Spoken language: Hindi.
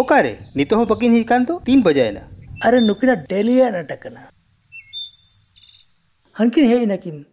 ओकारे नितो हो पकिन हिकान तो 3 बजाय ना। अरे नुकिना डेलिया नाटकना हनकिन है ही नकिन।